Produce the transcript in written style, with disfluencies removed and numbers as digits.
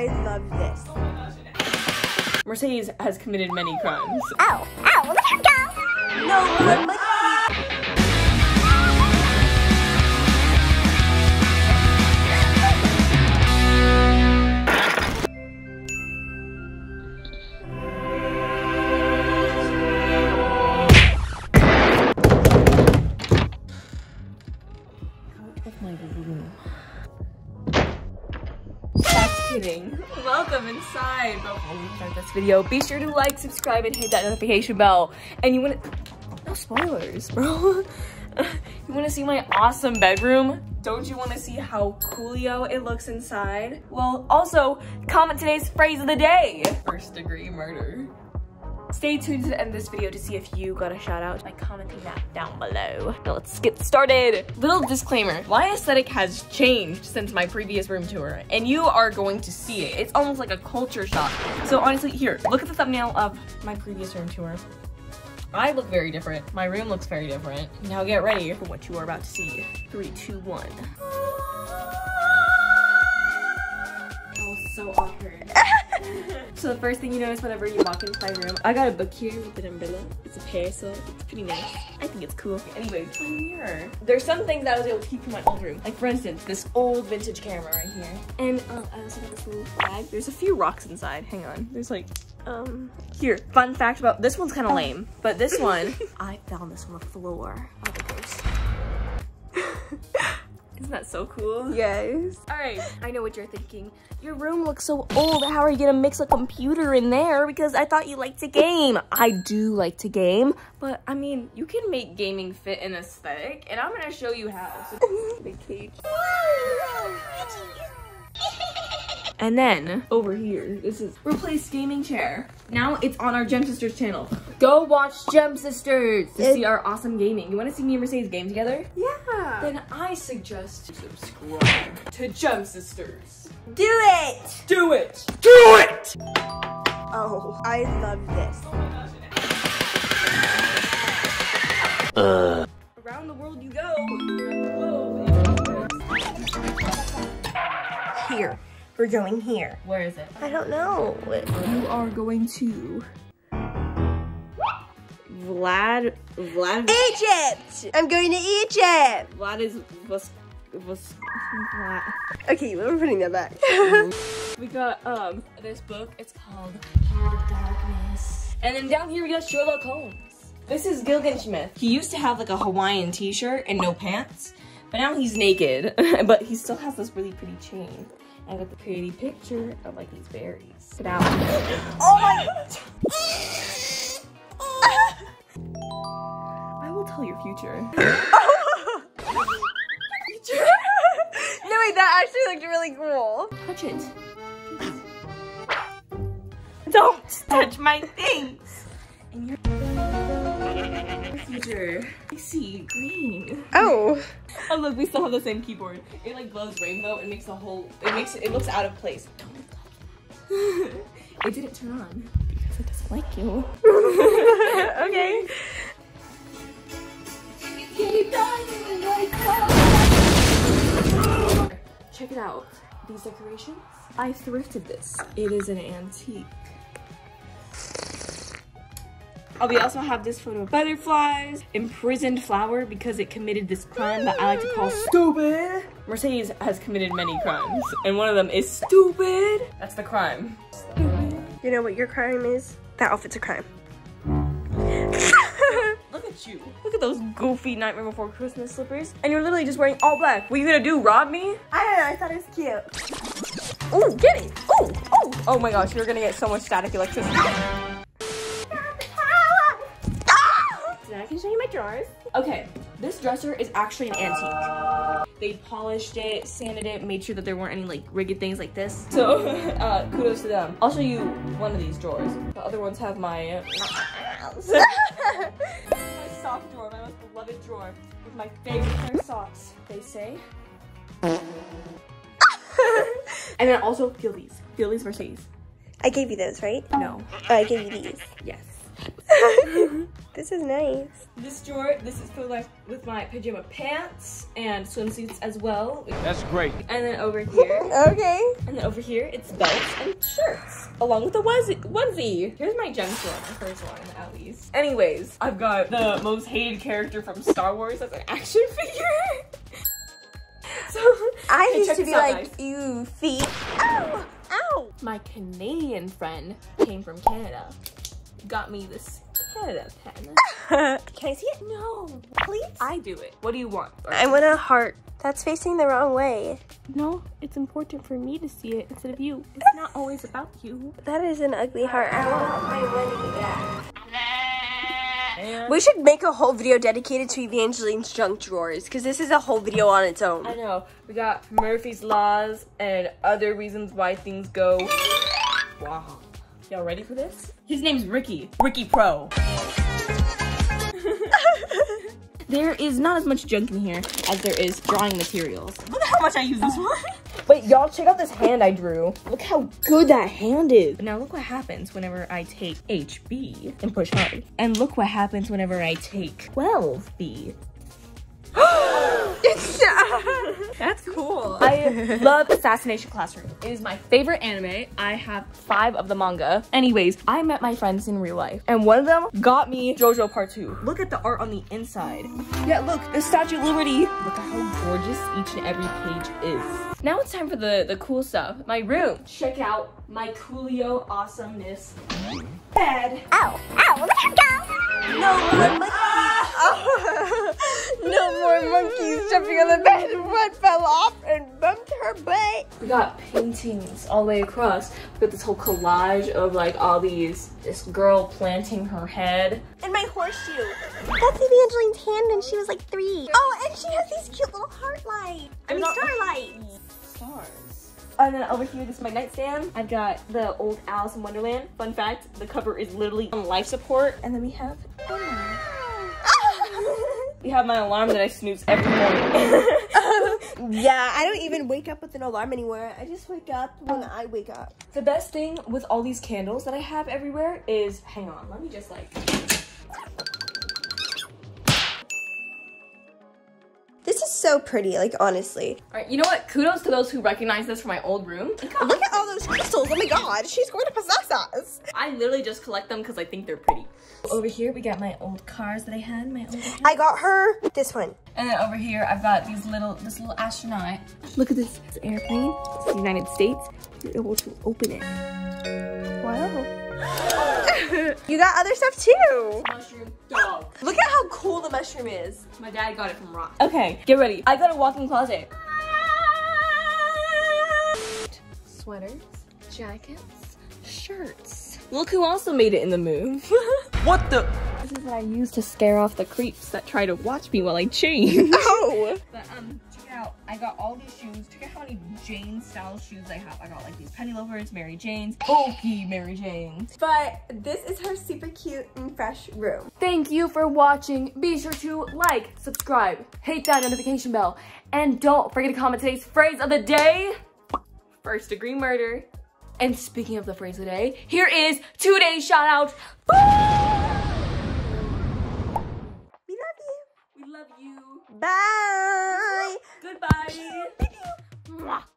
I love this. Mercedes has committed many crimes. Ow, ow, look at her go! No, we're much. Welcome inside. Before we start this video, be sure to like, subscribe, and hit that notification bell. And you want no spoilers, bro. You want to see my awesome bedroom? Don't you want to see how coolio it looks inside? Well, also comment today's phrase of the day: first degree murder. Stay tuned to the end of this video to see if you got a shout out by commenting that down below. Now let's get started. Little disclaimer, my aesthetic has changed since my previous room tour, and you are going to see it. It's almost like a culture shock. So honestly, here, look at the thumbnail of my previous room tour. I look very different. My room looks very different. Now get ready for what you are about to see. 3, 2, 1. That was so awkward. So the first thing you notice whenever you walk into my room, I got a book here with an umbrella. It's a parasol. It's pretty nice. I think it's cool. Anyway, my mirror. There's some things that I was able to keep from my old room. Like for instance, this old vintage camera right here. And I also got this little bag. There's a few rocks inside. Hang on. There's like, here. Fun fact about, this one's kind of lame, but this one, I found this on the floor. Oh, the ghost. Isn't that so cool? Yes. All right, I know what you're thinking. Your room looks so old. How are you gonna mix a computer in there? Because I thought you liked to game. I do like to game, but I mean, you can make gaming fit an aesthetic, and I'm gonna show you how. So, big cage. And then, over here, this is replace gaming chair. Now it's on our Gem Sisters channel. Go watch Gem Sisters to see our awesome gaming. You wanna see me and Mercedes game together? Yeah. Then I suggest you subscribe to Gem Sisters. Do it! Do it! Do it! Oh, I love this. Around the world you go. Here. We're going here. Where is it? I don't know. You are going to Vlad. Egypt! I'm going to Egypt! Vlad is, was Vlad. Okay, we're putting that back. We got this book. It's called Heart of Darkness. And then down here we got Sherlock Holmes. This is Gilgamesh. He used to have like a Hawaiian t-shirt and no pants, but now he's naked. But he still has this really pretty chain. I got the pretty picture of like these berries. Get out. Oh my God. I will tell your future. Future. No wait, that actually looked really cool. Touch it. Don't touch my things. And your future. I see green. Oh. Oh look, we still have the same keyboard. It like glows rainbow and makes the whole, it looks out of place. Don't touch that. It didn't turn on because it doesn't like you. Okay. Check it out. These decorations. I thrifted this. It is an antique. Oh, we also have this photo of butterflies, imprisoned flower because it committed this crime that I like to call stupid. Mercedes has committed many crimes, and one of them is stupid. That's the crime. Stupid. You know what your crime is? That outfit's a crime. Look at you. Look at those goofy Nightmare Before Christmas slippers. And you're literally just wearing all black. What are you gonna do, rob me? I don't know, I thought it was cute. Oh, get it. Oh, oh. Oh my gosh, you're gonna get so much static electricity. Can I show you my drawers? Okay, this dresser is actually an antique. They polished it, sanded it, made sure that there weren't any like rigged things like this. So, kudos to them. I'll show you one of these drawers. The other ones have my my sock drawer, my most beloved drawer with my favorite pair of socks. They say. And then also feel these Mercedes. I gave you those, right? No. I gave you these. Yes. This is nice. This drawer, this is filled with my pajama pants and swimsuits as well. That's great. And then over here. Okay. And then over here, it's belts and shirts, along with the onesie. Here's my gem drawer, the first one, at least. Anyways, I've got the most hated character from Star Wars as an action figure. So I used to be like, guys. Ew, feet. Ow, ow. My Canadian friend came from Canada, got me this Canada pen. Can I see it? No, please. I do it. What do you want? I want a heart. That's facing the wrong way. No, it's important for me to see it instead of you. It's not always about you. That is an ugly heart. I want my wedding back. We should make a whole video dedicated to Evangeline's junk drawers, because this is a whole video on its own. I know. We got Murphy's Laws and other reasons why things go. Wow. Y'all ready for this? His name's Ricky. Ricky Pro. There is not as much junk in here as there is drawing materials. Look at how much I use this one. Wait, y'all, check out this hand I drew. Look how good that hand is. Now look what happens whenever I take HB and push hard. And look what happens whenever I take 12B. That's cool. I love Assassination Classroom. It is my favorite anime. I have 5 of the manga. Anyways, I met my friends in real life, and one of them got me Jojo Part 2. Look at the art on the inside. Yeah, look, the Statue of Liberty. Look at how gorgeous each and every page is. Now it's time for the cool stuff. My room. Check out my coolio awesomeness bed. Ow, ow, look at her go. No, look. No more monkeys jumping on the bed. One fell off and bumped her butt. We got paintings all the way across. We got this whole collage of like all these, this girl planting her head. And my horseshoe. That's Evangeline's hand when she was like 3. Oh, and she has these cute little heart lights. I mean, star lights. Stars. And then over here, this is my nightstand. I've got the old Alice in Wonderland. Fun fact, the cover is literally on life support. And then we have we have my alarm that I snooze every morning. Yeah, I don't even wake up with an alarm anymore. I just wake up when I wake up. The best thing with all these candles that I have everywhere is, hang on, let me just like. This is so pretty, like, honestly. All right, you know what? Kudos to those who recognize this from my old room. Look at all those crystals. Oh my God, she's going to possess us. I literally just collect them because I think they're pretty. Over here, we got my old cars that I had. I got her this one. And then over here, I've got these this little astronaut. Look at this, it's an airplane. It's the United States. You're able to open it. Wow. You got other stuff too. Mushroom dog. Look at how cool the mushroom is. My dad got it from Ross. Okay, get ready. I got a walk-in closet. Sweaters, jackets, shirts. Look who also made it in the move. What the? This is what I use to scare off the creeps that try to watch me while I change. Oh. But check out, I got all these shoes. Check out how many Jane style shoes I have. I got like these penny loafers, Mary Jane's, bulky Mary Jane's. But this is her super cute and fresh room. Thank you for watching. Be sure to like, subscribe, hit that notification bell, and don't forget to comment today's phrase of the day, first degree murder. And speaking of the phrase of the day, here is today's shout out. Bye! Bye. Goodbye.